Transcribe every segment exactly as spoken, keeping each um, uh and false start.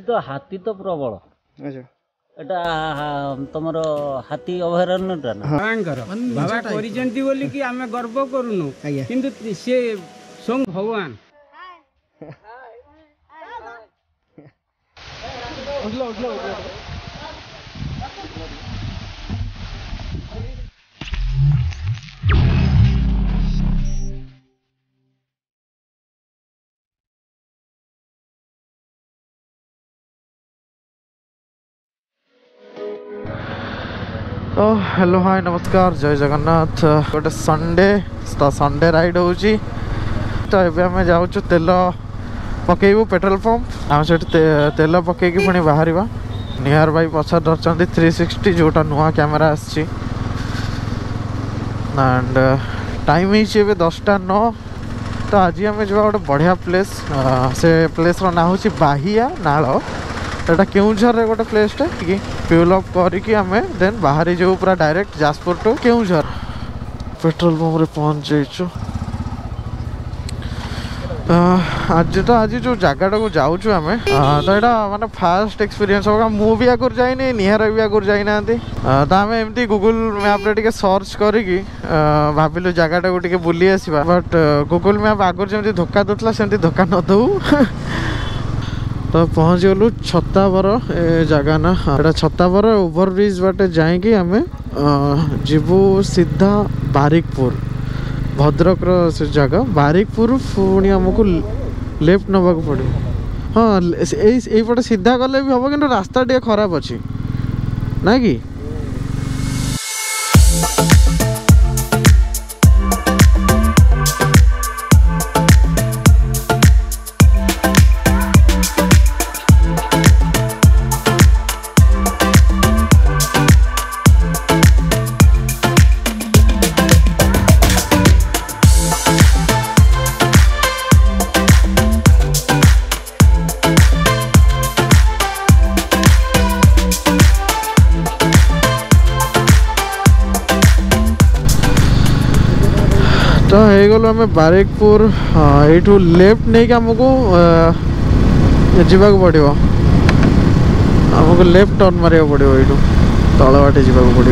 तो हाथी तो प्रबल तुमर हाथी अभयारण्य बाबा बोली कि आमे गर्व करूनु किंतु से स्वयं भगवान तो हेलो हाय नमस्कार जय जगन्नाथ गोटे संडे संडे राइड हो तो ये आम जाऊ तेल पकईबू पेट्रोल पंप आम से तेल पकईक पी बाहर नियर बाई पछा धरती थ्री सिक्सटी जोटा नुआ कैमेरा एंड टाइम हो दसटा नौ तो आज आम जा गोटे बढ़िया प्लेस से प्लेस ना हूँ बाहिया नाल एटा केउझर रे गोटे प्लेसटे कि फ्यूल अप करिकी आमे देन बाहरी जो पूरा direct Jajpur to Keonjhar petrol pump रे पहुंच जाइछु। आज तो आज जो जगटा को जाऊँ आमे तो यहाँ माने फास्ट एक्सपीरियंस होगा मुझे आगुरी जाइनी निहार भी आगुरी जाई ना तो आम एमती गूगल मैप रे टिके सर्च करी भाविलु जगटा को टिके बुली आसवा बट गूगल मैप आगुरी जमती धोखा देउतला सेमती धोखा न दऊ तो पहुँच गलु छतावर ए जगह ना एटा छतावर ओवरब्रिज बाटे जाएगी आमे जीवु सीधा बारिकपुर भद्रक से जगह बारिकपुर पुणी आमको लेफ्ट नवाक पड़े हाँ यहीपटे सीधा गले भी हम कि रास्ता टे खराब अच्छी ना कि तो है गलो आम बारिकपुर यू लेफ्ट नहीं आमको जावाक पड़ो आमको लेफ्ट टर्न मारे पड़ो यू तल बाटे जावाक पड़ो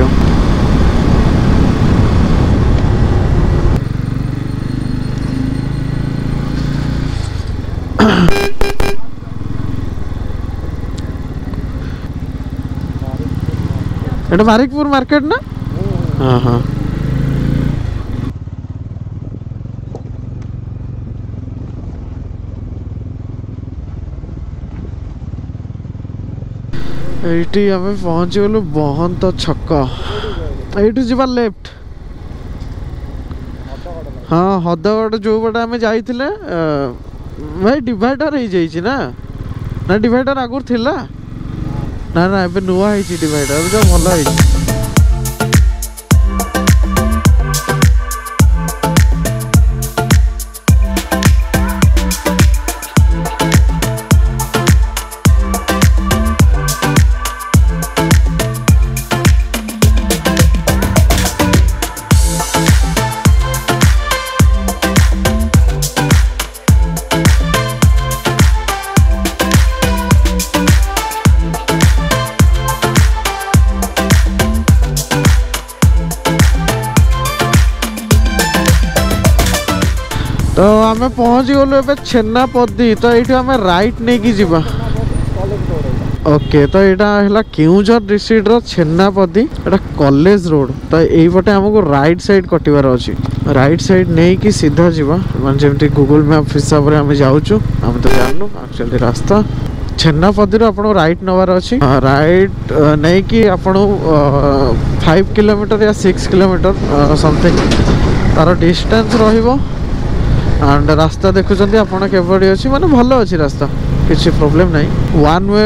ये बारिकपुर मार्केट ना हाँ हाँ एटी हमें पहुँच गलु बहंत छक यू जा लेफ्ट हाँ हदगड़ जो पटे आम जाते भाई डिवाइडर हो ना ना डिवाइडर आगुर थी ना ना एवं नुआ है डिवाइडर जो भल है तो आम पहुँच गलु ए छेनापदी तो ये आम रईट नहीं जावा ओके तो यहाँ केउझर डिस्ट्रिक्ट छेनापदी एटा कॉलेज रोड तो यहीपटे आमको रईट सैड कटार अच्छी रईट सैड नहीं कि सीधा जावा मैं जमी गूगल मैप हिसाब से आम जाऊँ आम तो जानू एक्चुअली रास्ता छेनापदी आपको रईट नवार अच्छी रईट नहीं कि आपको फाइव किलोमीटर या सिक्स किलोमीटर समथिंग तार डिस्टेंस र एंड रास्ता देखुंत आपड़ केवड़ी अच्छी माने भल अच्छी रास्ता किसी प्रॉब्लम ना वन वे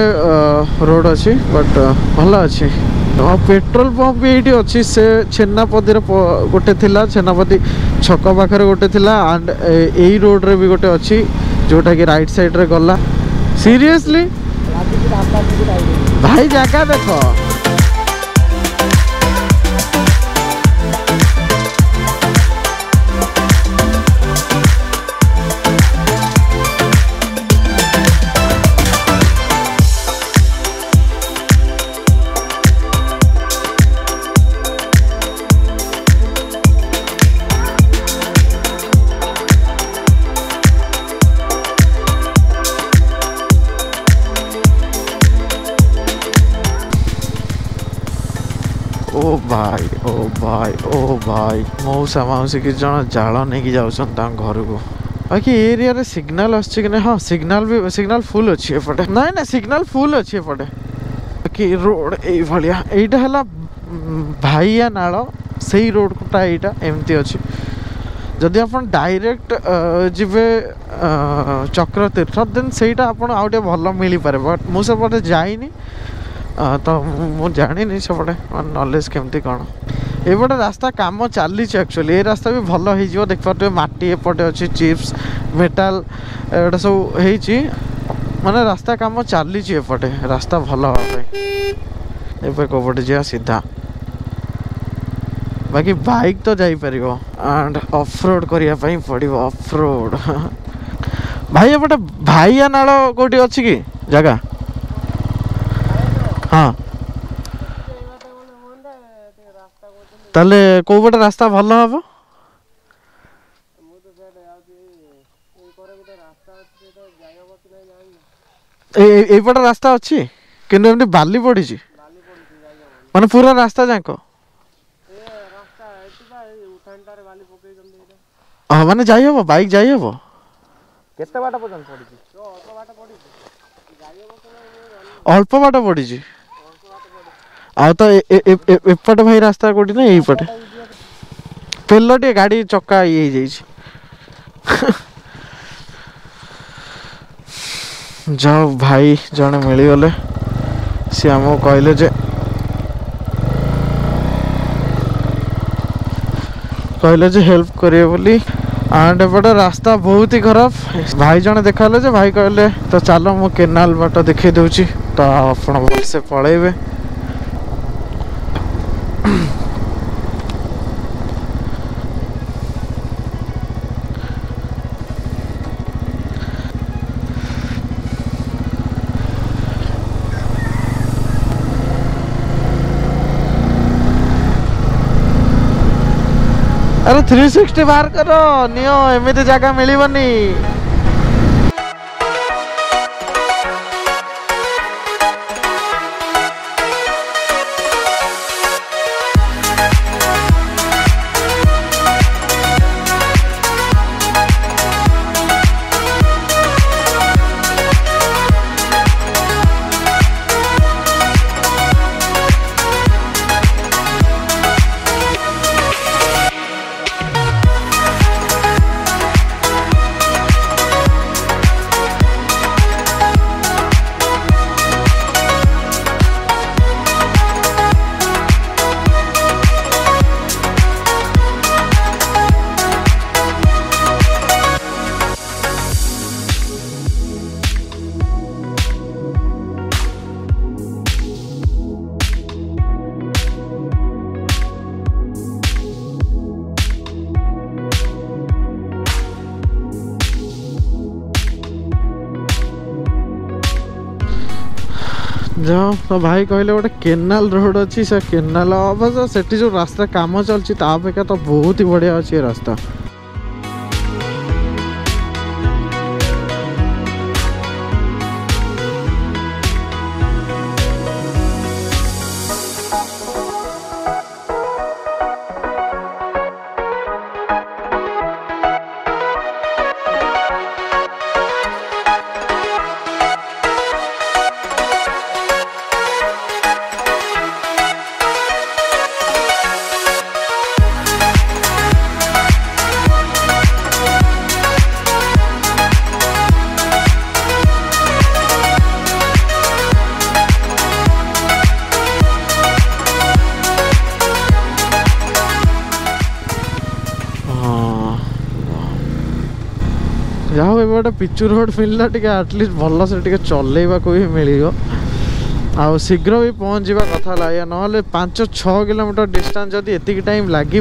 रोड अच्छी बट भल अच्छी पेट्रोल पंप भी ये अच्छी से छेनापदी गोटे थिला छेनापदी छक पाखे गोटे थिला एंड यही रोड रे भी गोटे अच्छी जोटा कि राइट साइड रे गला सीरियसली भाई जगह देख भाई ओ भाई ओ भाई मौसा मौसी की जन जाल नहीं घर को बाकी एरिया सिग्नल आसना हाँ सिग्नल भी सिग्नल फुल अच्छे एपटे ना ना सिग्नल फुल अच्छे एपटे बाकी रोड यिया यहाँ भाइया नाल से रोड को प्राय एमती अच्छी जदि आप डायरेक्ट जी चक्रतीर्थ देन से आउटे भल मिल पारे बट मुझे जाइनी तो मुझे जानी सेपटे नॉलेज केमती कौन एपटे रास्ता कम चली एक्चुअली ये रास्ता भी भल हो देखिए मटी एपटे अच्छी चिप्स मेटाल एटा सब हो माने रास्ता कम चली एपटे रास्ता भल एपटे कौपटे जा सीधा बाकी बाइक तो जापर एंड ऑफ रोड करने पड़ो ऑफ रोड भाई एपटे भाइया नाल कौटी अच्छी कि जगह हाँ ताले कौ पटे रास्ता भल हम एपटे रास्ता अच्छी कि बाली पड़ी मान पूरा रास्ता जाक हाँ माने जाई हो बाइक जाई हो केते बाटा पजन पड़ी छी तो अल्प बाटा पड़ी छी जाई हो तो अल्प बाटा पड़ी छी आ तो एपट भाई रास्ता कोठी ना एई पटे पेलटे गाड़ी चक्का ये जाई छी जाओ भाई जने मिली गले से हमो कहले जे कहले जे हेल्प करिए बोली एंड एपटे रास्ता बहुत ही खराब भाई जन देखा जे भाई कहले तो चलो मु केनाल बाट देखे दूची तो आप से पलैबे अरे थ्री सिक्सटी बाहर करो नियो एमती जगह मिलवनी जाओ तो भाई कहले गोटे केनाल रोड अच्छी से केनाल अवश्य सेठी जो रास्ता काम चलती अपेक्षा तो बहुत ही बढ़िया अच्छे रास्ता गोटे पिचू रोड मिलला टे आटलिस्ट भल से चलैवा भी मिल शीघ्र भी पहुँच कथा लाइया ना पांच छः किलोमीटर डिस्टेंस जब एति टाइम लगे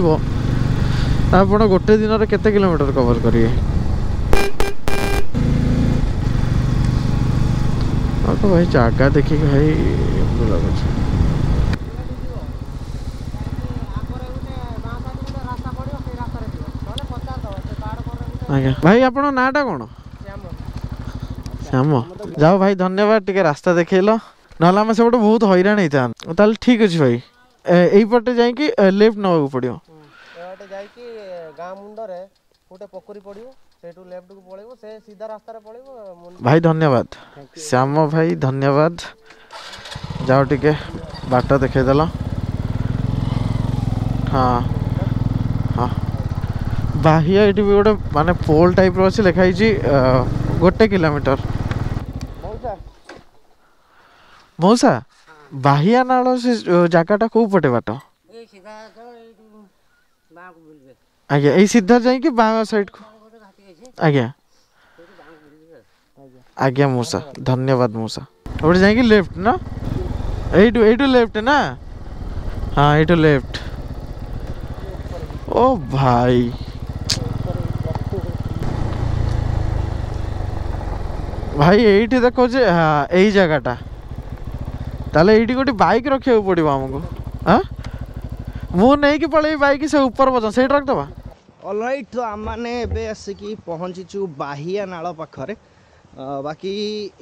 आप गोटे दिन में केते किलोमीटर कवर करेंगे तो भाई जगह देखिए भाई बुला भाई आपनो नाटा कौन श्याम जाओ भाई धन्यवाद टिके रास्ता देखल ना बहुत हईराण होता ठीक अच्छे भाई एई पटे जाई कि लेफ्ट नबाकू पड़ियो एटे जाई कि गां मुंडो रे गोटे पोखरी पड़ियो सेटू लेफ्ट को पळेबो से सीधा रास्ता रे पळेबो। भाई धन्यवाद श्याम भाई धन्यवाद जाओ टिके बाट देखे दला। हाँ हाँ बाहिया एटी भी गोटे माने पोल टाइप रो अछि लिखाई छी गोटे किलोमीटर मौसा मौसा बाहिया नालो से जगहटा को पटे बाट ए सीधा बा को बुलबे आगे ए सीधा जाई कि बा साइड को आगे आगे मूसा धन्यवाद मूसा और जाई कि लेफ्ट ना एटू एटू लेफ्ट ना। हां एटू लेफ्ट। ओ भाई भाई एठी देखो जे हां एई जगहटा ताले एटी गोटे बाइक रखा पड़ो आमको। हाँ मुझे नहीं कि पड़े बाइक से ऊपर बचा से रखदबा। अलराइट तो आम मैंने एवं आसिकी पहुँचीचु बाहिया नाल पाखे। बाकी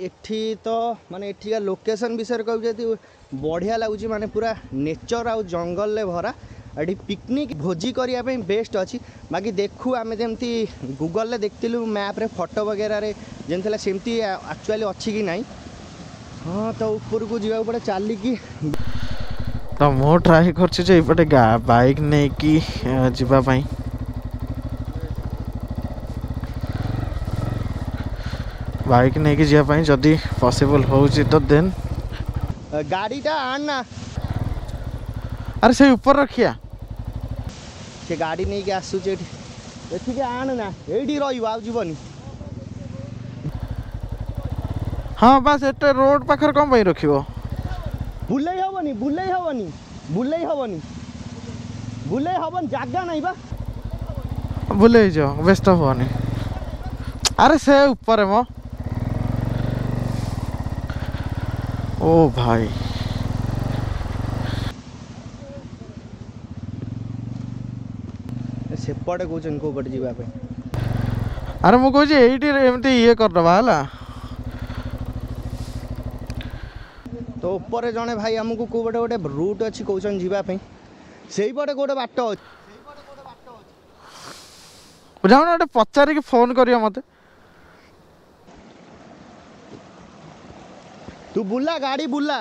एठी तो माने एठिका लोकेशन विषय कहूँ बढ़िया लगुच माने पूरा नेचर आ जंगल ले भरा ये पिकनिक भोजी करने बेस्ट अच्छी। बाकी देखू आम जमी गूगल देखूँ मैप्रे फोटो वगैरह जमी सेमती एक्चुअली अच्छी कि नाई। हाँ तो ऊपर को जीवा पड़े चाली की तो मो ट्राई करपटे बाइक नहीं कि जीवाई बाइक नहीं कि जीवाई जदि पॉसिबल हो तो देन गाड़ीटा आना। अरे से ऊपर रखिया से गाड़ी नहीं कि आसू आना ये रही। हाँ बस एटे रोड पाखर कम पाई रखिबो बुले हबनी बुले हबनी बुले हबनी बुले हबन जागा नहीं बा बुले जो व्यस्त होनी। अरे से ऊपर है मो। ओ भाई से पड़े को जनको गट जीवा पे। अरे मो को जे एटी रे एमती ये करदबा हला तो ऊपर जड़े भाई आमको कौ गोटे गोटे रूट अच्छी कौन जावाई से पटे गोटे बाट जाऊन गोटे पचारिक फोन कर मत तू बुला गाड़ी बुला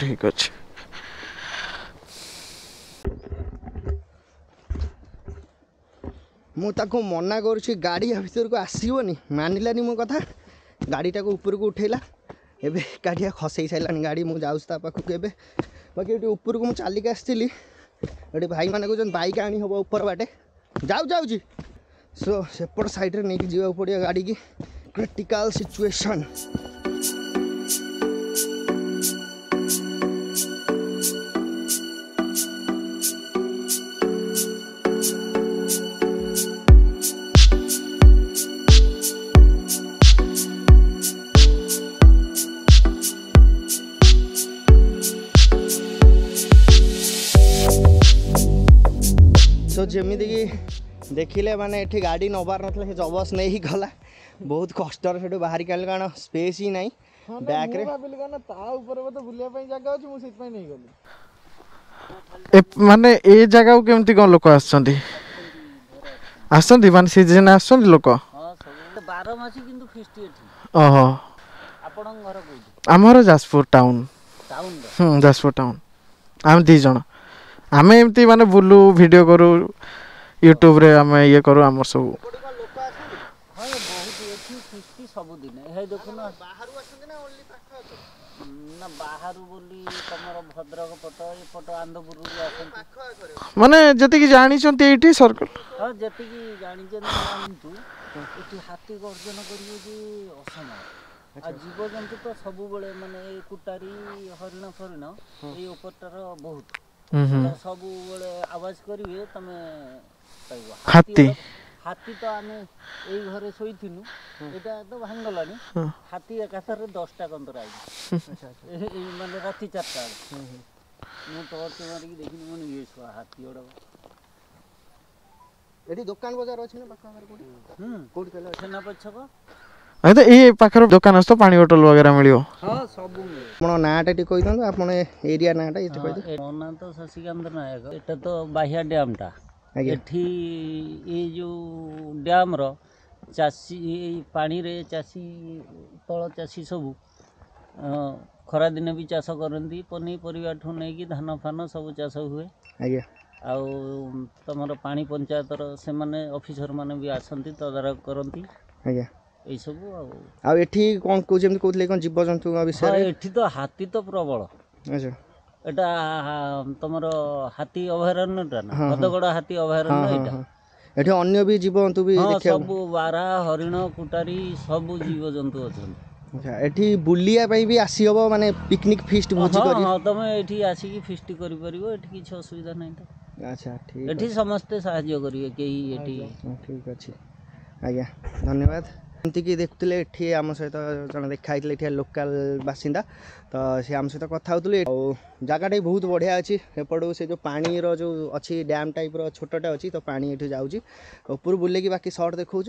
ठीक अच्छे। मुझे मना करुच्ची गाड़ी भर को आसबनी मानलानी मो कथा गाड़ीटा को ऊपर को उठेला एबे गाड़िया खसई सारानी गाड़ी मुझे जाऊँ पाखक एवं। बाकी ये ऊपर को चलिक आसती ये भाई मैंने कहते बाइक आनी हम ऊपर बाटे जाऊ जाऊँ सो सेपट सैड्रे नहीं जावाक पड़े गाड़ी की क्रिटिकल सिचुएशन। जमीती कि देखिले माने एठी गाड़ी नबार ना से जबस नहीं गला बहुत कष्ट से बाहर के कारण स्पेस ही ना बैक रे माने ए जगह को केमती कोन लोक आछंती आछंती माने सीजन आछंती लोक। हां सब बारह मासी किंतु फिस्ट एठी। ओहो आपण घर कोइ हमर जाजपुर टाउन टाउन हम जाजपुर टाउन हम दी जण आम एमती माने बुलू वीडियो करू यूट्यूब रे आम ये करू आम सब माने जति की जानि छथि एठी सर्कल। हां जति की जानि छथि मानतु एठी हाथी गर्जन करियो जे असमय आ जीव जंतु तो सब बेले माने कुटारी हरिण फरिण ए उपरटार बहुत सब आवाज करिवे तमे हाथी हाथी तो आमे ए घरे सोइथिनु एटा तो भांगलानी हाथी एकासरे दस टा कंतर आइ। अच्छा ए माने राती चारटा मु टॉर्च मारी देखिनु मन ये हाथी ओडा एडी दुकान बाजार अछि ना पाखा हमर कोठी कोठी कहले सेना पछक अरे तो ये पाखर दुकान असतो पानी बोतल वगैरह मिलियो। हां सब आपनो नाटा टी कोइ दन आपनो एरिया नाटा इते कोइ दन मोना तो शशिकांत नायक एटा तो बाहिया डैम टा एठी ए जो डैम रो चासी पानी रे चासी तळ चासी सब खरा दिन भी चाष करंती पनी परिवार ठो नै कि धान फान सब चाष हुए। आज्ञा आ तमरो पानी पंचायत रो से माने ऑफिसर माने भी आसंती तदारक करंती। आज्ञा ए सब आ एठी कोन को जेम कोथले कोन जीव जंतु विषय रे एठी तो हाथी तो प्रबल। अच्छा एटा तमरो हाथी अभयारण्य टा ना बदगड़ हाथी अभयारण्य एटा एठी अन्य भी जीव जंतु भी देखियो सब वारा हरिण कुटारी सब जीव जंतु अछन। अच्छा एठी बुलिया पई भी आसी हबो माने पिकनिक फीस्ट भोजी करी। हां तमे एठी आसी की फीस्ट करी परिबो एठी किछ असुविधा नै त। अच्छा ठीक एठी समस्त सहाय्य करियो केही एठी ठीक अछि। आज्ञा धन्यवाद। एमती कि देखुले ये आम सहित जन देखाई ये लोकल बासिंदा तो सी आम सहित कथा हो जगाटा बहुत बढ़िया अच्छी एपटू से जो पानी रो जो अच्छी डैम टाइप रो छोटे अच्छी तो पानी ये जाऊँगी ऊपर बुले बाकी सर्ट देखा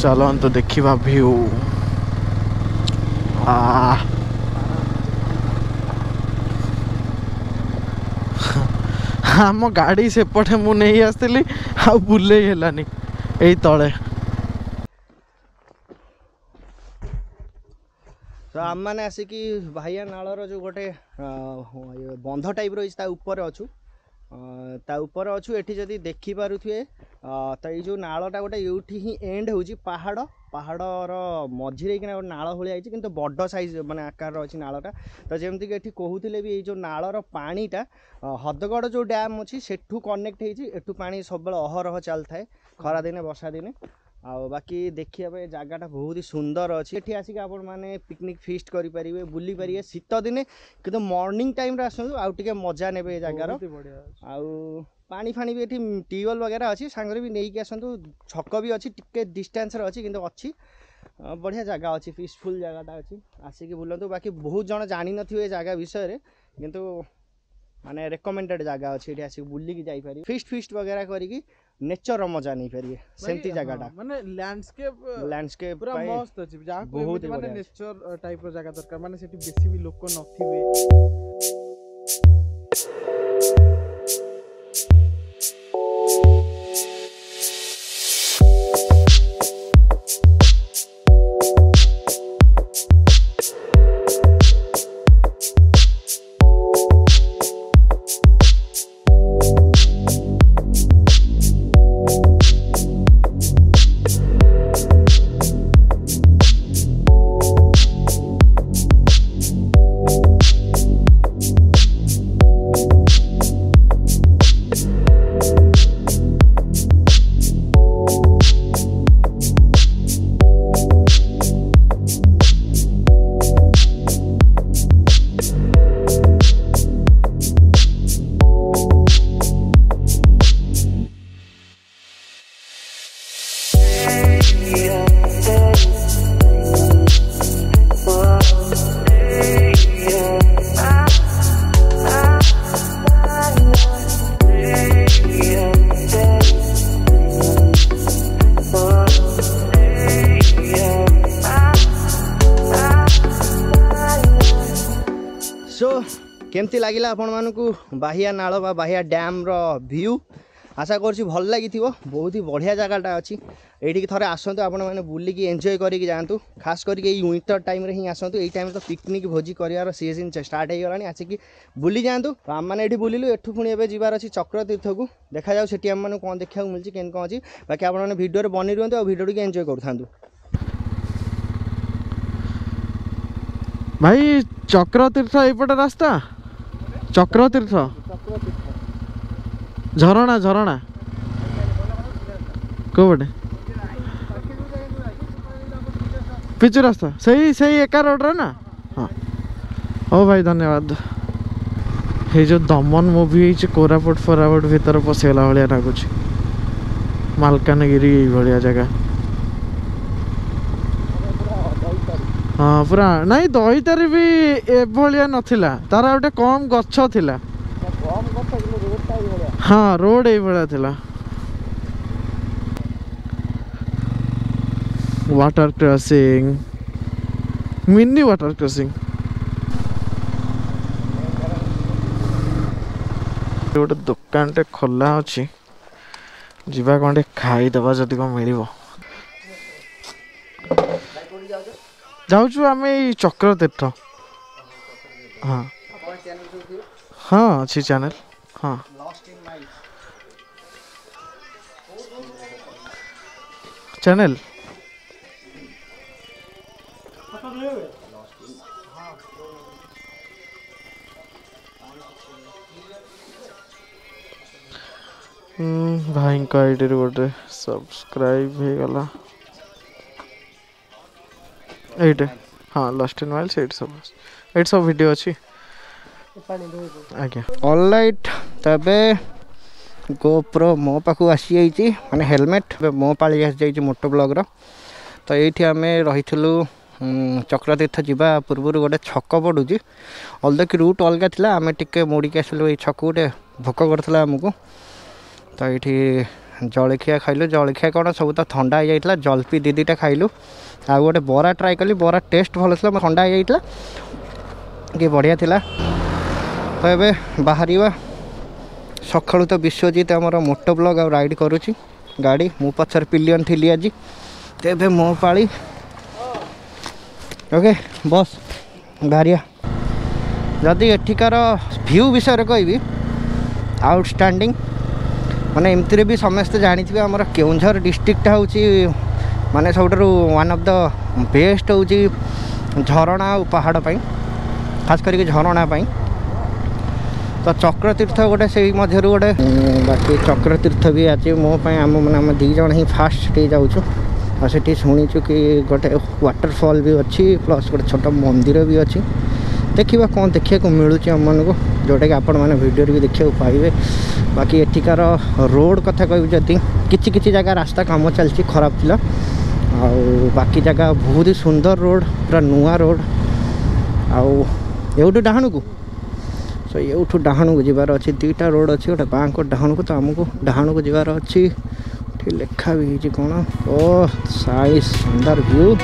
चल तो देखा भ्यू आम गाड़ी सेपटे मुझे आसती आ बुले हेलानी यही तले तो आम मैंने आसिक भाइया नाल जो गोटे बंध टाइप रही ताऊपर अच्छू ताऊपर अच्छू एटी जदि देखी पारे तो ये जो नालटा गोटे यूटी ही एंड हो पहाड़ पहाड़र मझीरे कि नाल भाई कितना बड़ सैज मानने आकार अच्छी नालटा तो जमीक ये कहते भी ये नालर पाटा हदगड़ जो डैम अच्छी सेठू कनेक्ट होटू पा सब अहरह चल थाए खरा दिने बर्षा दिने आ बाकी देखिए जगाटा बहुत ही सुंदर अच्छी ये आसिक आप पिकनिक फिस्ट करेंगे बुली पारे शीत दिने कि मॉर्निंग टाइम आसतु आगे मजा ने जगार आ पानी फाणी भी ये ट्यूबवेल वगैरह अच्छी सांगे भी नहीं आसतु छक भी अच्छी टी डिस्टेंस अच्छी कि अच्छी बढ़िया जगह अच्छी पीसफुल जगहटा अच्छी आसिक बुलां बाकी बहुत जन जानी नथिबे जगह विषय रे किंतु माने रेकमेंडेड जगह अच्छी ये आसिक बुलिकी जाइपर फिस्ट फिस्ट वगैरह करी नेचर मजा नहीं पारे सेमती जगहटा माने लैंडस्केप लैंडस्केप पूरा मस्त अछि जहां कोई माने नेचर टाइप रो जगह दरकार माने सेठी बेसी भी लोक नथिबे। केमती लगिला आपण मानकू बाहिया नाल बा बाहिया डैम रो व्यू आशा करछि भल लागिथिबो। बहुत ही बढ़िया जगहटा अच्छी एठी थरे आसंतु आपण माने बुली की एन्जॉय करिक जांतु खास करिक एई विंटर टाइम रे ही आसंतु एई टाइम रे तो पिकनिक भोजी करियार सीजन स्टार्ट हे गलानी आछि की बुली जांतु तो हम माने एठी बुलिलु एठु पुणी एबे जिबार अछि चक्रतीर्थ को देखा जाउ सेठी हम माने कोन देखिया मिलछि केन कोन अछि बाकी आपण माने वीडियो रे बनि रहंतु आ वीडियो के एन्जॉय करथांतु। भाई चक्रतीर्थ एपटे रास्ता चक्रतीर्थ झरणा झरणा कौटे पिचु रास्ता सही सही एका रोड ना। हाँ हो भाई धन्यवाद। ये जो दमन मूवी कोरापुट फोरापुट भर पशिगला भाया लगुच मालकानगिरी भाया जगह। हाँ पूरा नाई दईतारी भी एभिया नाला तार गोटे कम गच था। हाँ रोड है बड़ा थला water crossing mini water crossing गोटे दुकान टे खोला अच्छी जीवा कौन खाई दबा जदि कौन मिल जाऊँ आम चक्रतीर्थ हाँ हाँ अच्छी चैनल हाँ चैनल भाई आईडी गोटे सब्सक्राइब हो गला एट हाँ लॉस्ट इन माइल्स एट सब एट सब वीडियो अच्छी आज्ञा ऑलराइट तबे गोप्रो मो पाखु आसी जाइए माने हेलमेट मो पाली आसी जाइए मोटो ब्लॉग रो तो ये आम रही चक्रतीर्थ जावा पूर्व गोटे छक पड़ू अलग कि रूट अलग थी आम टे मोड़क आसलु ये छक गोटे भोक कर आमको तो ये जलखिया खाइलु जलखिया कौन सब तो ठंडा हो जाता जलपी दीदीटा खाइलु आ गोटे बरा ट्राए कली बरा टेस्ट भल था ठंडा हो जाता कि बढ़िया था तो ये बाहर सकालू तो विश्वजीत आमर मोटो ब्लॉग आ राइड करुच्ची गाड़ी मु पचर पिलियन थी आज तो ये मो पाली ओके बस बाहरिया जदि एठिकार भ्यू विषय कहबी आउटस्टैंडिंग माने एमती भी समस्ते जानी आमर केउंझर डिस्ट्रिक्ट हूँ माने सब वन ऑफ द बेस्ट हूँ झरणा और पहाड़ पर खास करके झरणा पर तो चक्रतीर्थ गोटे से मध्य गोटे बाकी चक्रतीर्थ भी आज मोपाई आम मैंने दीज ही फास्ट जाऊँ और से शुणी कि गोटे वाटरफॉल भी अच्छी प्लस गोटे छोट मंदिर भी अच्छी देखा कौन देखा मिलूँ आम मन को जोटा कि आपण मैंने भिडियो भी देखा पाइबे बाकी एठिकार रोड कथा कहूँ जदि किसी किसी जगह रास्ता कम चलती खराब थी आ बाकी जगह बहुत ही सुंदर रोड पूरा नुआ रोड आउठ डाहण को सो यूठू डाहण को जीवार अच्छे दुईटा रोड अच्छी गोटे बांक डाहण को तो आमको डाहण को जीवार अच्छी लेखा भी हो कौन ओ साई सुंदर व्यू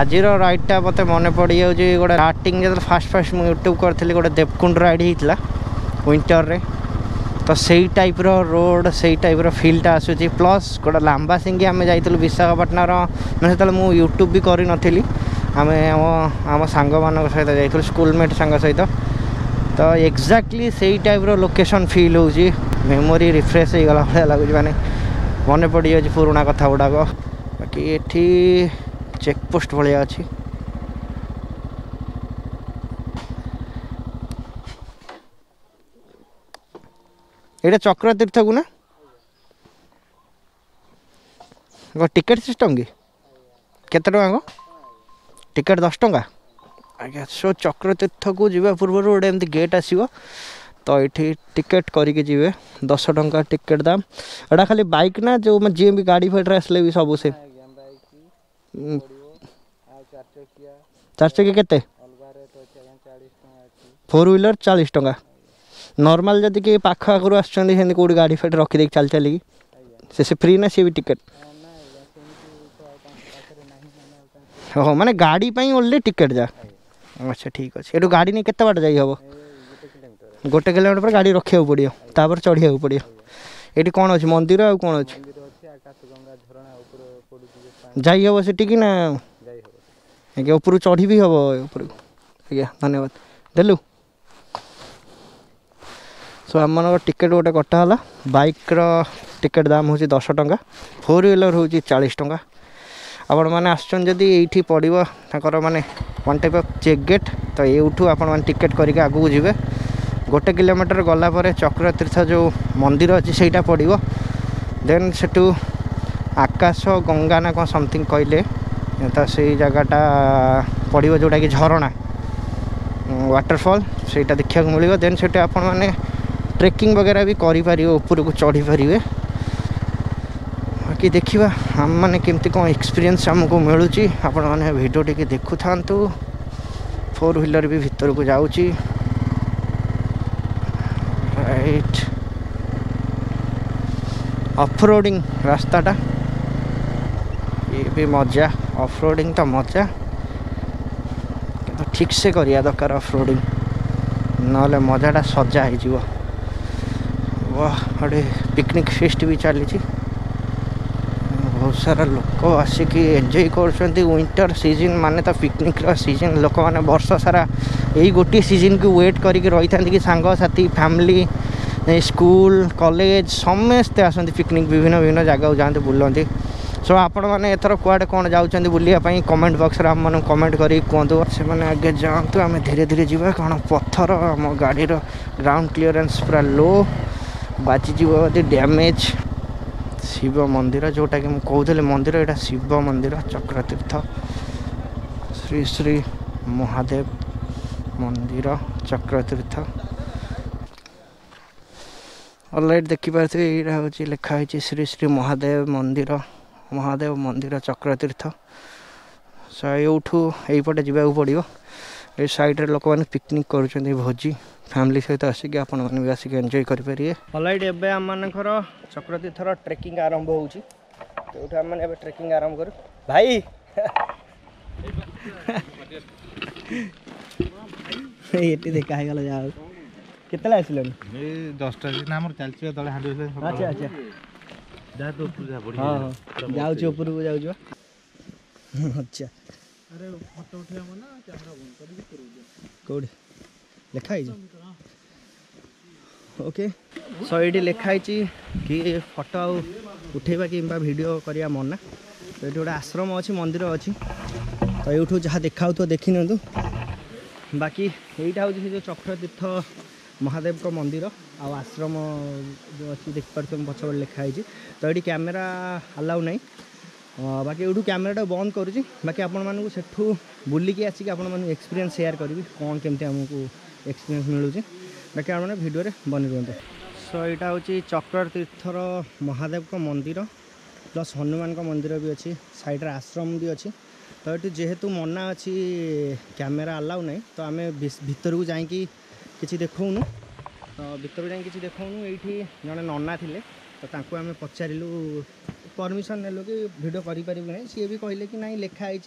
आज रईडटा मत मन पड़ जाए गोटे स्टार्टिंग जो फास्ट फास्ट यूट्यूब करी गोटे देवकुंड रईड होता विंटर रे तो सही टाइप रोड से टाइप फिल्टा आसूसी प्लस गोटे लांबा सिंगी आम जाइलु विशाखापाटनार मैं से मुझे यूट्यूब भी करी नी आम आम सांग मान सहित जाइलु स्कूलमेट सांग सहित तो एक्जाक्टली से टाइप लोकेशन फिल हो मेमोरी रिफ्रेश हो गला भाया लगुच मैंने मन पड़ जाए पुराणा कथा गुड़ाक बाकी ये चेकपोस्ट भाया अच्छी ये चक्रतीर्थ को ना टिकेट सिस्टम की केते टका को टिकेट दस टका आज्ञा सो चक्रतीर्थ को जीवा पूर्व गोटे एमती गेट आसो तो ये टिकेट करके जीवे दस टका टिकेट दाम एटा खाली बाइक ना जो जी भी गाड़ी फाइटर आसले भी सब से चार चकिया के फोर व्हीलर चालीस टका नॉर्मल जदि कि पाख आगर आसमी कौट गाड़ी फाट रखिदे चल चलिकी से से फ्री ना सी भी टिकेट हाँ माने गाड़ी ओनली टिकेट जा अच्छा ठीक अच्छे ये गाड़ी नहीं केत बाट जाई हम गोटे किलोमीटर पर गाड़ी रखा पड़ो तापर चढ़िया पड़ो ये कौन अच्छे मंदिर आ कौन अच्छे जाई हम सेठ कि ना आज्ञा ऊपर चढ़ी भी हम ऊपर आज्ञा धन्यवाद देलु सो आम टिकेट गोटे कटाला बाइक र टिकेट दाम हूँ दस टका फोर व्हीलर हूँ चालीस टका आपण मैंने आसछन पड़ो तर मानने one type of check gate तो यूँ आप टिकेट करके आगू जाए गोटे किलोमीटर गलापर चक्रतीर्थ जो मंदिर अच्छी से पड़ो देन सेठू आकाश गंगा ना कौन समथिंग कहले तो से जगाटा पड़ो जोटा कि झरणा वाटरफॉल से देखा मिल देन से आपण मैंने ट्रेकिंग वगैरह भी करें ऊपर को चढ़ी पारे कि देखा आम मैंने केमती कौन एक्सपीरियंस आमको मिलूँ आपण मैंने भिडियो टी देखु था फोर व्हीलर भी भीतर को जाऊँ राइट ऑफरोडिंग रास्ताटा ये भी मजा ऑफरोडिंग तो मजा तो ठीक से करिया दरकार ऑफरोडिंग ना मजाटा सजा हो वाह गोटे पिकनिक फेस्ट भी चली बहुत सारा लोक आसिक एंजय कर विंटर सीजन माने तो पिकनिक सीजन लोक मैंने वर्ष सारा यही गोटे सीजन को वेट करी रही था कि सांगसाथी फैमिली स्कूल कॉलेज समस्ते आसती पिकनिक विभिन्न विभिन्न जगह जाते बुलां सो आपण मैंने एथर कौटे कौन जाऊँच बुलाई कमेंट बक्स आम मैं कमेंट करी कहतु से मैंने आगे जातु आम धीरे धीरे जावा कौन पथर आम गाड़ी ग्राउंड क्लीयरेंस पूरा लो बाजी बोलते डैमेज शिव मंदिर जोटा कि कहते मंदिर यहाँ शिव मंदिर चक्रतीर्थ श्री श्री महादेव मंदिर चक्रतीर्थ अलराइट देखिपे यहाँ हूँ लिखाही श्री श्री महादेव मंदिर महादेव मंदिर चक्रतीर्थ सो यूठू यहीपटे जावाक पड़ो ये सैड्रे लोक मैंने पिकनिक कर भोजी फैमिली सहित आसिक आपने भी आसिक एंजॉय करेंगे अलराइट एबे चक्रतीर्थर ट्रेकिंग आरंभ हो ट्रेकिंग आरंभ कर भाई ये देखा जा कितने अच्छा अच्छा जाऊँ अच्छा अरे फोटो उठा मना कैमरा बंद कर दे कोड लिखाई ओके सो ये लिखाई कि फोटो उठेबा कि वीडियो करिया मना तो ये गोटे आश्रम अच्छी मंदिर अच्छी तो यूँ जहाँ देखा तो देखी ना बाकी यहाँ हूँ जो चक्रतीर्थ महादेव का मंदिर आउ आश्रम जो अच्छी देखिपुम पचपटे लिखाई तो ये कैमेरा अलाउ ना बाकी यूँ कैमेराटा बंद करुँची बाकी आपण मानू सेठू बुलिकी आसिक आपण मानू एक्सपीरियंस शेयर करी कौन केमती आमको एक्सपीरियंस मिलूँ बाकी आप भिडियो बन रुहत सो यहाँ हूँ चक्रतीर्थर महादेव का मंदिर प्लस हनुमान का मंदिर भी अच्छी साइड आश्रम भी अच्छी तो ये जेहेतु मना अच्छी कैमेरा अलाउ ना तो आम भर को जा देखूनु तो भर जा देखूनु ये जड़े नना थे तो आम पचारू परमिशन नेलु कि भिडियो करें सी भी कहले कि नहीं लिखाई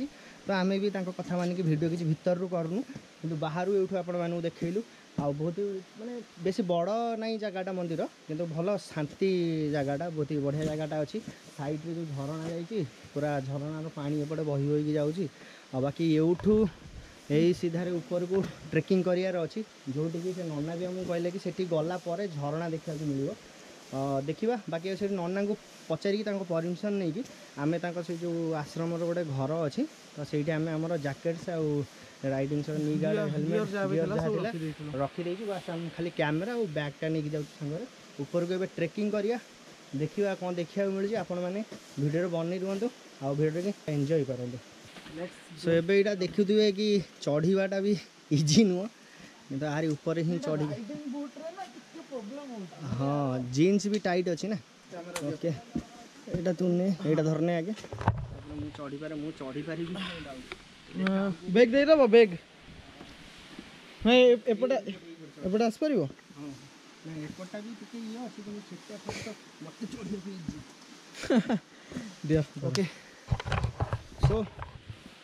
तो आम भी कथा मानिक भिडियो किसी भितर रू करूँ कि बाहर यूँ आप देखलु आ बहुत माने बेस बड़ ना जगाटा मंदिर किंतु भल शांति जगाटा बहुत ही बढ़िया जगाटा अच्छी सैड्रे जो झरणा जाइए पूरा झरणार पानी एपटे बही बही जाऊँगी आ बाकी यूँ यही सीधारे ऊपर को ट्रेकिंग करार अच्छी जोटि कि से नन्ना भी आमको कहले कि सेठी गला परे झरणा देखा मिल देखा बाकी से नन्ना को पचारिक परमिशन नहीं कि आम से जो आश्रम गोटे घर अच्छी तो सही आम आम jackets riding knee guard helmet रखीदे बस आम खाली कैमेरा और बैगटा नहीं जाऊँ सागर ऊपर को ट्रेकिंग करिया देखा कौन देखा मिलूँ आप भिडियो बन रुहतु आ भिडियो की एंजॉय करूँ सो एबे यहाँ देखुए कि चढ़ीटा भी इजी नुह कि आरी ऊपर ही चढ़ी हाँ जीन्स भी टाइट अच्छी ना ओके एटा तुने एटा धरने आगे मु चढ़ी पारे मु चढ़ी पारी बैग दे दबो बैग नहीं एपटा एपटा आस परिबो हां नहीं एपटा भी टिके ये अछि कि छिट्टा फक्त मते चढ़ी पे दे ओके सो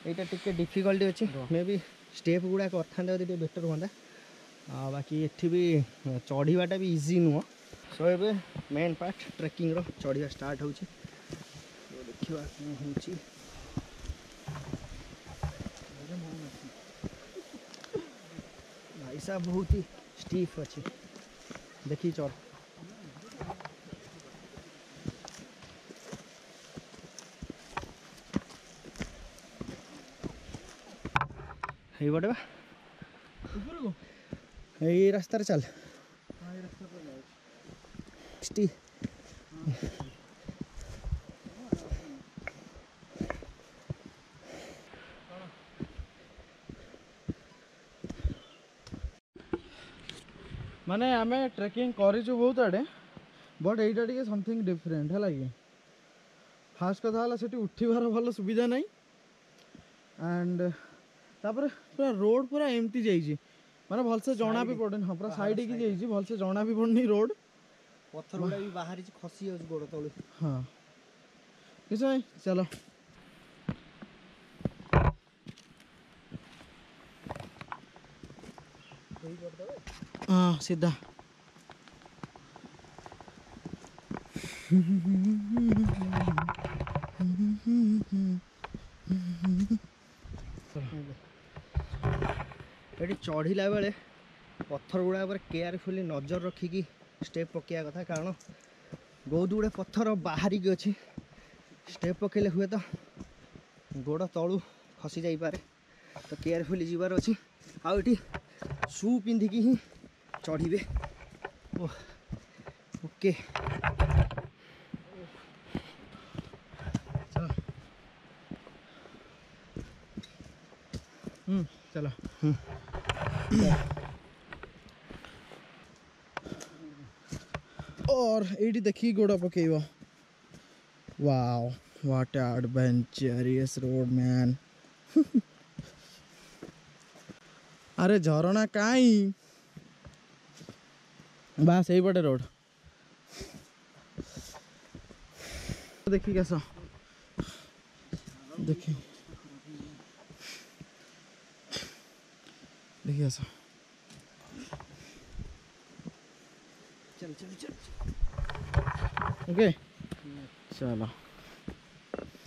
एटा टिके डिफिकल्टी अछि मे भी स्टेप गुडा करथांदा टिके बेटर होंदा आ बाकी एठी भी चढ़ीवाटा भी इजी नुआ सो एबे मेन पार्ट ट्रेकिंग रो चढ़िया स्टार्ट होउची देखिवा कोन होउची भाई साहब बहुत ही स्टीफ अछि देखि चढ़ ये बड़े ये रास्ता रे चल सिक्सटी माने आम ट्रेकिंग करिछु बहुत आड़े बट एटा टिके समथिंग डिफरेन्ट है लागे फास्ट कथा हला सेठी उठिबार भल सुविधा नहीं एंड तापर पूरा रोड पूरा एम्प्टी जाईची माने भल से जणा भी पड़न ह पूरा साइड की जाईची भल से जणा भी पड़नी रोड पत्थर गुडा भी बाहर छी खसी आछ गोड़ तळु हां किसे चलो सही कर दो हाँ सीधा चढ़ला बेले पत्थर गुड़ा केयरफुली नजर रखिकी स्टेप पकैया कथा कारण बहुत गुड़े पत्थर बाहरिक अच्छी स्टेप पकड़े हुए तो गोड़ तलू खसी जापे तो केयरफुली जीवार अच्छी आठ सू पिंधिकी ही चढ़े ओके चलो हम्म चलो और ये देखिए गोड़ा पकेवा wow what adventurous road man अरे झरणा काई बस यही पटे रोड देखिए कैसा देखिए देखिए कैसा चल चल चल ओके चलो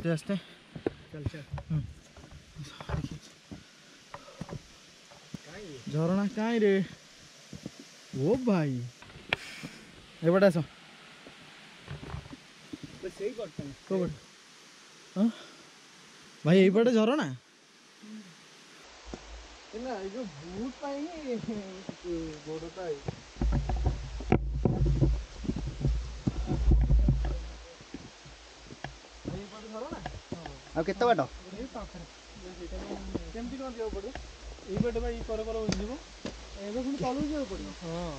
जैसे चल चल झरणा कहीं रे वो भाई ये बड़ा सो बस यही करता है तो बट हां भाई यही बड़ा झरणा इना जो भूत पाई है बोलता है ये बड़ा झरणा अब कितना बड़ा ये पाखर केमती कोन जाओ पड़ो ये बड़ा भाई कर कर उजिबो एगो सुन चालू जाओ पड़ो हां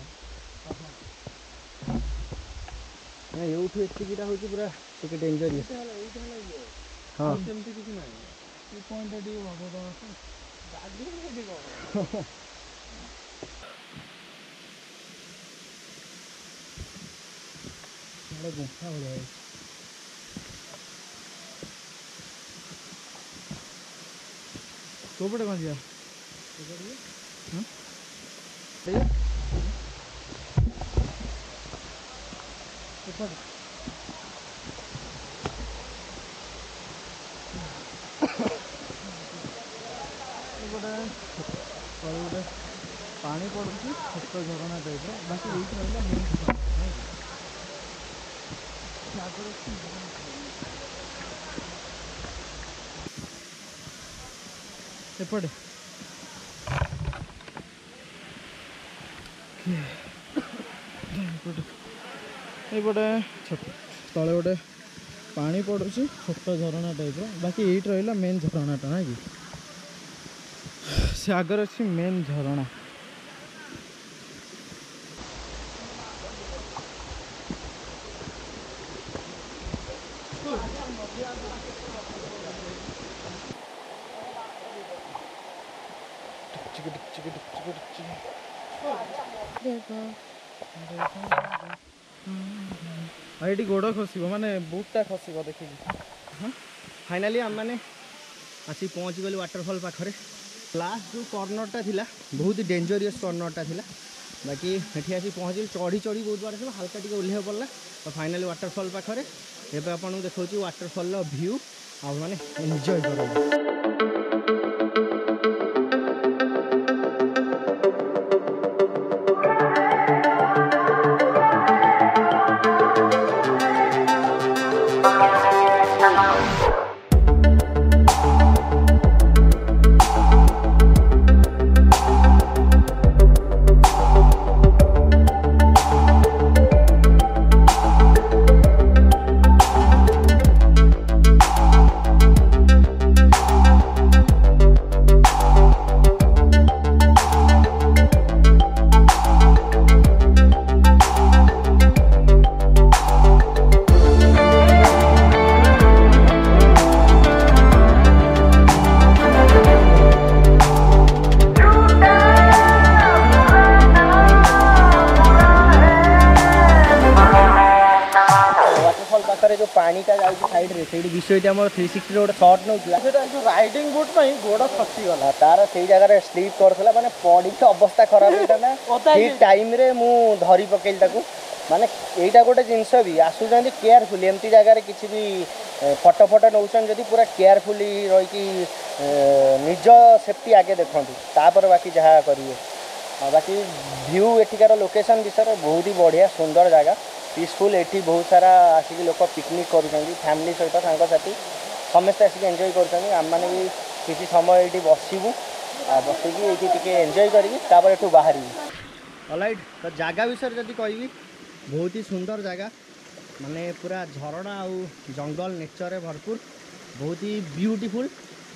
ना ये उठो एतिकिटा होची पूरा टिके डेंजर है हां सेमते किछ नाही ये पॉइंट आडी भगोदा गाडी रेडी को बड़ा गुफा हो रहा है तो बड़े कौन गया हां सही पानी पड़ी छोट झरणा टाइप बाकी ये ये तले गोटे पानी पड़ू छोट झरणा टाइप बाकी ये रहा मेन झरणाटा ना कि से आगे अच्छी मेन झरणा ये गोड़ खसब मानने बुटा खसब देखिए हाँ फाइनाली आम मैंने आसी पहुँची गलु वाटरफॉल पाखे लास्ट जो कर्नरटा था बहुत ही डेंजरियस कर्नरटा था बाकी ये आसी पहुँची चढ़ी चढ़ी बहुत बार आस हाल्का टी ओह्ल पड़ा तो फाइनाली वाटरफॉल पाखे एवं आपको देखा वाटरफॉल व्यू आप मैंने एंजॉय कर Hello. हातरे जो पानी का जाऊँ साइड रे से विषयटा मोर थ्री सिक्सटी रोड शॉट नौला जो राइडिंग बुट पई गोडा फसी गला तार से जगह स्लिप करथला माने पड़ी के अवस्था खराब होइताना ठीक टाइम रे मु धरी पकेल ताकू माने एटा गोटे जिंस भी आसु जंदी केयरफुली एमती जगह रे किछि भी फटो फटो नौछन जदी पूरा केयरफुली रहि कि निज सेफ्टी आगे देखंतु तापर बाकी जहा करियो बाकी व्यू एठिकार लोकेशन विषय बहुत ही बढ़िया सुंदर जगह पीसफुल एठी बहुत सारा आसिक लोक पिकनिक करुँगी फैमिली सहित सांगसाथी समस्ते आसिक एंजय कर किसी समय ये बसबू बसिकी ये एंजय करपर बाहर ऑलराइट तो जगह विषय जब कह बहुत ही सुंदर जगह माने पूरा झरणा आ जंगल नेचर भरपूर बहुत ही ब्यूटीफुल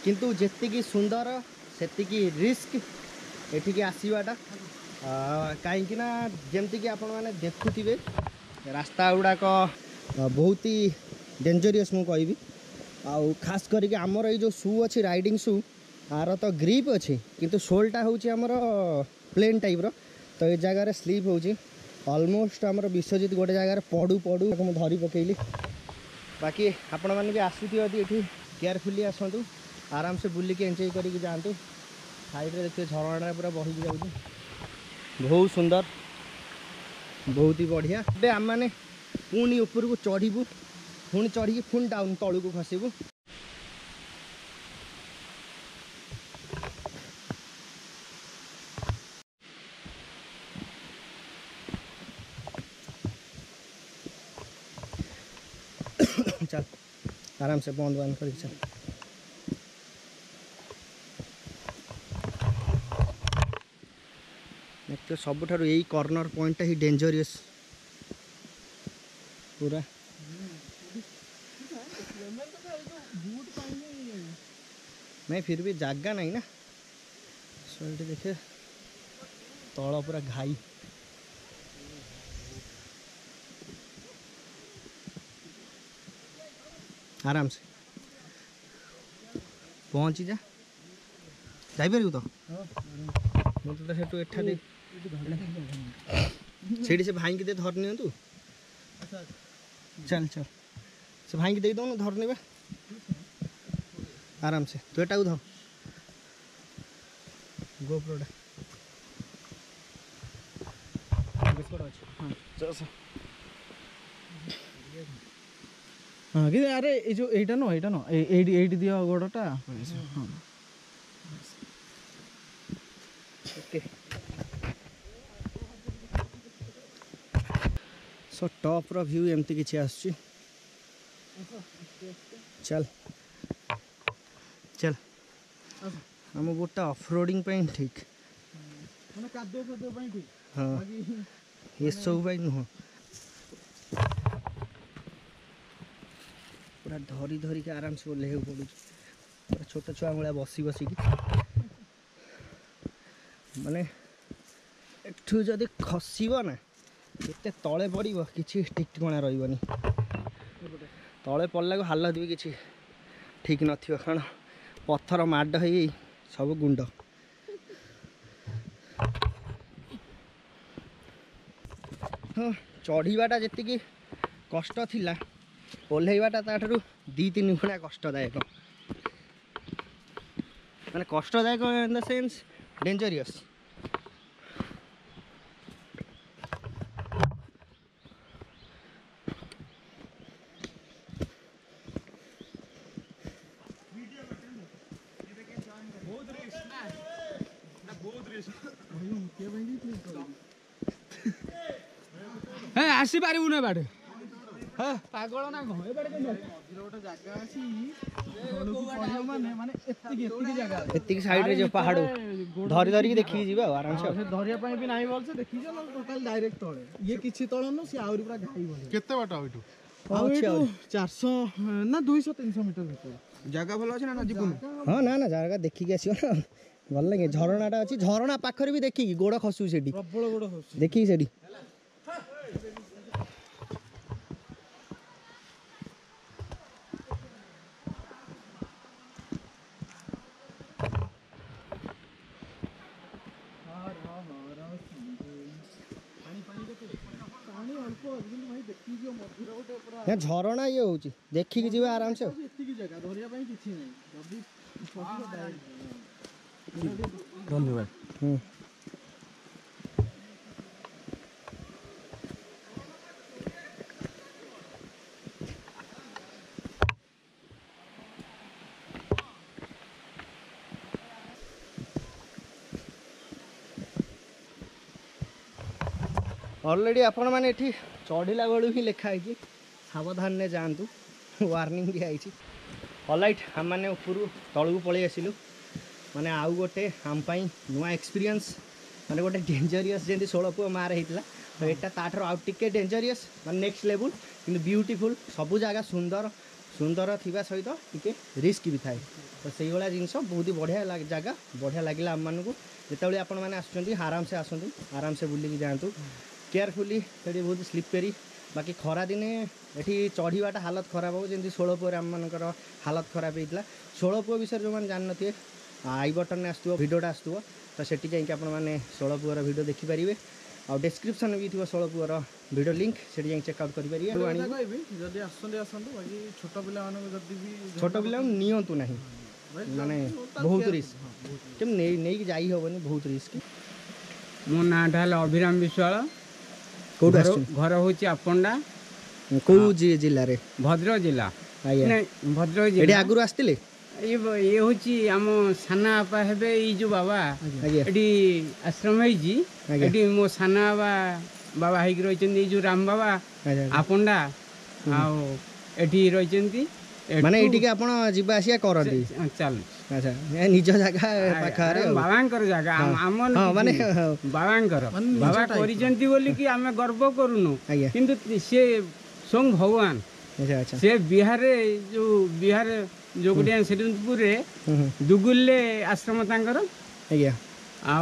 किंतु जितनी सुंदर सेतिकी रिस्क एठिकी आसवाटा कहीं जमती कि आपने देखुवे रास्ता गुड़ाक बहुत ही डेंजरियस मुझे कहबी खास करके आमर ये जो शू अच्छी राइडिंग शू आर तो ग्रीप अच्छे किंतु सोलटा होमर प्लेन टाइप्र तो ये जगार स्लीप होलमोस्ट आम विश्वजित गोटे जगार पड़ू पड़ू मुझे धरी पकईली बाकी आपण मैंने आसूँ ये केयरफुली आसतु आराम से बुलिक एंजय करके जातु साइड देखिए झरणा पूरा बही जाऊँ बहुत सुंदर बहुत ही बढ़िया बे आम मैंने पुणी उपर को चढ़ू पुणी चढ़ी पुणी डाउन तल को खसबू चल आराम से बंद बंद कर चल तो सबुठ यही कर्णर पॉइंट ही डेंजरियस पूरा नहीं फिर भी जगह नहीं ना सोल्टी देखे तल पूरा घाई आराम से पहुँची जा जापरू तो मतलब एठा दे सीढ़ी से भाई की दे धर नि तू चल चल से भाई की दे दौन धर ने आराम से तू एटा को धर गोप्रोटा हाँ कि अरे ये जो एटा no Etah know at eight दिया गोड़टा हाँ ओके सो टॉप रो व्यू एमती किसी आसुची चल चल आम गोटा ऑफरोडिंग ठीक हाँ ये सब नुह पूरा धरी धरी के आराम से ओह्ले पड़ू पूरा छोट छुआ भाया बसी बसिकी माने एठू जदि खसब ना ये तले पड़ कि ठिकठिकणा रही तले पड़ला को हालत भी किसी ठीक न थी कारण पत्थर माड हो सब गुंड हाँ चढ़वाटा जी कष्ट थिला ओल्हेवाटा ताठू दी तीन गुणा कष्टदायक माने कष्टदायक इन द सेन्स डेंजरियस आसी पारू ना बाटे हाँ पागल ना एतिक साइड रे जो पहाड़ धरी धरी देखि जीवा आराम से धरिया पई भी नाही बोल से देखि जा टोटल डायरेक्ट तळे ये किछि तळे न से आउरी पूरा घाई बोले केते बाट आउटू आउटू चार सौ ना दो सौ तीन सौ मीटर भीतर जगह भलो अछि ना नजीकुन हां ना ना जगह देखि के आसी ना भल लगे झरणाटा अछि झरणा पाखर भी देखि गोड़ खसु सेडी प्रबल गोड़ खसु देखि सेडी झरणा ये हो देखिकी जी आराम से धन्यवाद। ऑलरेडी आपण मैंने चढ़ला बेलू ही लिखाई सावधान जातु वार्निंग दिखाई। ऑलराइट आम मैंने ऊपर तलू पलि आसलु माने आउ गोटे आमपाई नुआ एक्सपीरियंस माने गोटे डेंजरियस जमी षोलपुआ मार होता तो यहाँ ताठर आउ टे डेंजरियस माने नेक्स्ट लेवल किंतु ब्यूटीफुल सबू जगह सुंदर सुंदर थी सहित टी रिस्क भी थाए तो से भाया जिनस बहुत ही बढ़िया जगह बढ़िया लगे आम मानू जिते आपण मैंने आसुँच आराम से आसतु आराम से बुलिकी जातु केयरफुली बहुत स्लीपेरी बाकी खरा दिने ये चढ़ाटा हालत खराब हो जमी षोलपुर आम मानकर हालत खराब होता षोलपुर विषय जो मैंने जान थे आई बटन आसो भिडटा आसो तो से आपने षोलपुर भिड देखिपारे और डिस्क्रिप्शन भी थी षोलपुर भिड लिंक से चेकआउट करेंगे छोट पे निंतु ना मैंने बहुत रिस्क नहीं जाई हेनी बहुत रिस्क। मो नाटा है अभिराम विश्वाल घर हूँ आपंडा कौ जिले रे भद्रक जिला भद्रक जिला आगुरी आसते ये हूँ आम साना बापा हे यो बाबा ये आश्रम है मो साना बाबा बाबा होक रही जो राम बाबा आपंडा आठी रही माने एटिके आपण जिबा आसिया करदी चल अच्छा ए निज जागा पाखरे बाबांकर जागा आमन माने बाबांकर बाबा करिजंती बोली कि आमे गर्व करूनु किंतु से संग भगवान अच्छा अच्छा से बिहार रे जो बिहार जोगडिया सेदुपुर रे दुगुल्ले आश्रम तांकर आज्ञा आ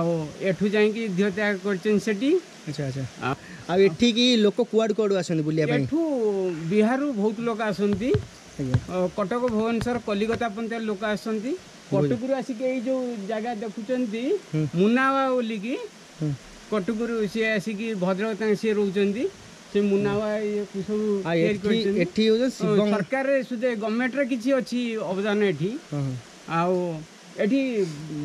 एठु जाई कि ध्योत्या करचन सेठी अच्छा अच्छा आ एठी कि लोक कुआड कुआड आसन बुलिया पई एठु बिहारु बहुत लोक आसंती कटक भुवनेश्वर कलिकता पंचायत लोक आसती कटकू आसिक जो जगह देखुं मुनावा बोलिकी कटकू सी आसिक भद्रक सी रोच से मुनावा सरकार गवर्नमेंट किसी अच्छी अवदान ये आठी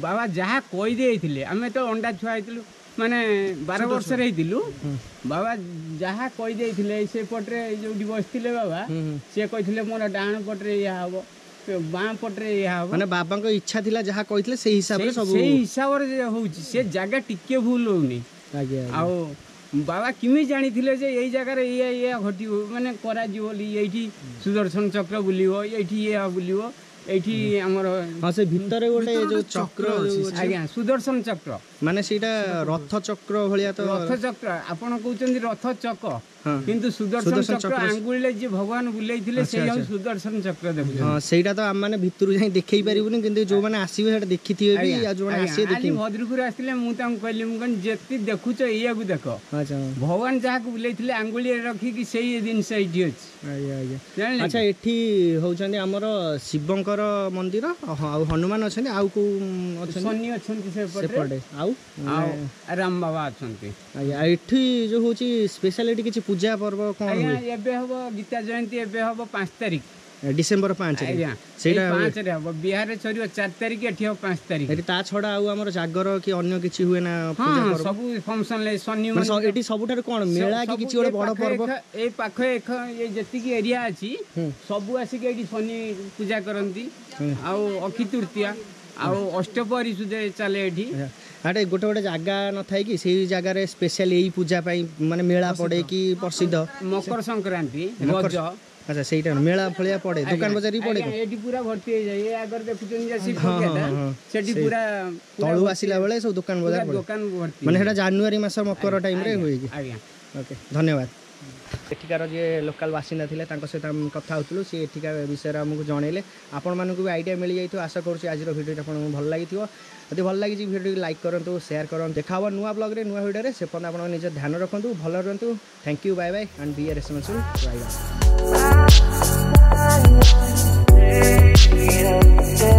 बाबा जहाँ कहीदे आम तो अंडा छुआ होती माने बारह वर्ष बाबा जहाँ कहीदे से पटे जो बसते बाबा सी कही मोर डाण पटे या हम बाँ पटे या हम माने बाबा को इच्छा थी जहाँ कही से हिसाब से सब हिसाब से हो से जगह टिके भूल होनी आ बाबा किमी जानी थे जे यही जगार ये ये घटी माने करा ये सुदर्शन चक्र बुलियो ये बुलियो एठी हमर हां से भितर गोटे जो चक्र आज्ञा सुदर्शन चक्र माने सीटा रथ चक्र भलिया तो रथ चक्र आपण कहउचंदी रथ चक्र किंतु सुदर्शन चक्र आंगुले जे भगवान बुलेइथिले सेय सुदर्शन चक्र देखु हां सेटा तो हम माने भितर जाई देखै परिबुनी किंतु जो माने आसीबे सेटा देखिथिबे भी आ जो माने आसी देखि भद्रपुर आस्थिले मु ताम कहली मु कन जेति देखुछ इया को देखो अच्छा भगवान जाक बुलेइथिले आंगुली रखी कि सेय दिन सेय दियो आज्ञा आज्ञा अच्छा एठी होउचंदी हमर शिवंग मंदिर हनुमान अच्छा शनि अच्छा राम बाबा अच्छा जो हूँ स्पेशलिटी किसी पूजा पर्व कौन हम गीता जयंती हम पाँच तारीख डिसेंबर पाँच बिहार सर चार तारीख एटी हम पाँच तारीख ता छड़ा आम जागर कि अगर किसी हुए ना सब फंक्शन शनि सब कौन मेला कि किसी बड़ पर्व ये पाख ये जी एरिया अच्छी सब आसिक ये शनि पूजा करती अक्षय तृतीया अष्टपहरी सुधे चले अरे गोटे गोटे जगह न थाई कि सही जगह स्पेशल यही पूजा माने मेला पड़े कि प्रसिद्ध मकर संक्रांति रज अच्छा सेटा मेला फलिया पड़े दुकान बाजार ही पड़े एटी पूरा भर्ती हो जाए अगर देखुछन जैसी पूरा सेटी पूरा तळु आसीला बेले सब दुकान बाजार पड़े दुकान भर्ती माने हेटा जनवरी मास मकर टाइम रे होई आज्ञा ओके धन्यवाद। एठिकार जे लोकल बासिंदा थिले तांको सहित हम कथा होतलु सी एठिका विषय हमकु जणेले आपण मानकु भी आइडिया मिल जाइथो आशा करूँ आज भिडियो आपको भल लगिथिबो यदि भल लगी भिडियो लाइक करूँ शेयर करूँ देखा नुआ ब्लॉग रे नुआ भिडियो रे से पर्यंत आपण निज ध्यान रखंतु भल रहंतु thank you bye bye and be a responsible bye bye.